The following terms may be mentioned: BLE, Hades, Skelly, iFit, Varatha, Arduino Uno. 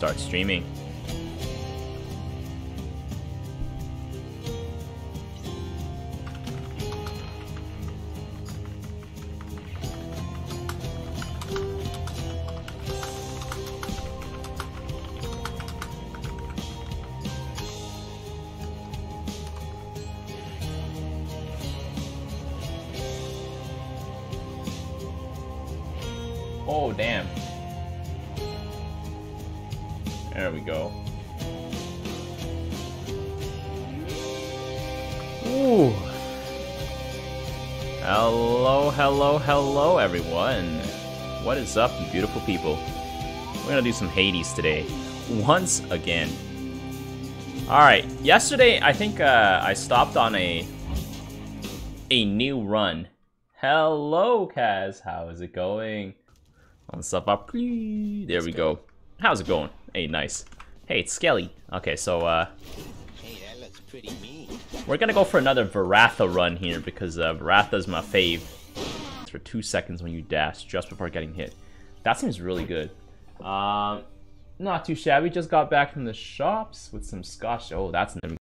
start streaming. Oh, damn. There we go. Ooh. Hello, hello, hello, everyone. What is up, beautiful people? We're gonna do some Hades today. Once again. Alright, yesterday, I think I stopped on a new run. Hello, Kaz. How is it going? Stuff up. There we go. How's it going? Hey, nice. Hey, it's Skelly. Okay, so hey, that looks pretty mean. We're gonna go for another Varatha run here because Varatha's my fave. It's for 2 seconds when you dash just before getting hit. That seems really good. Not too shabby. Just got back from the shops with some scotch. Oh, that's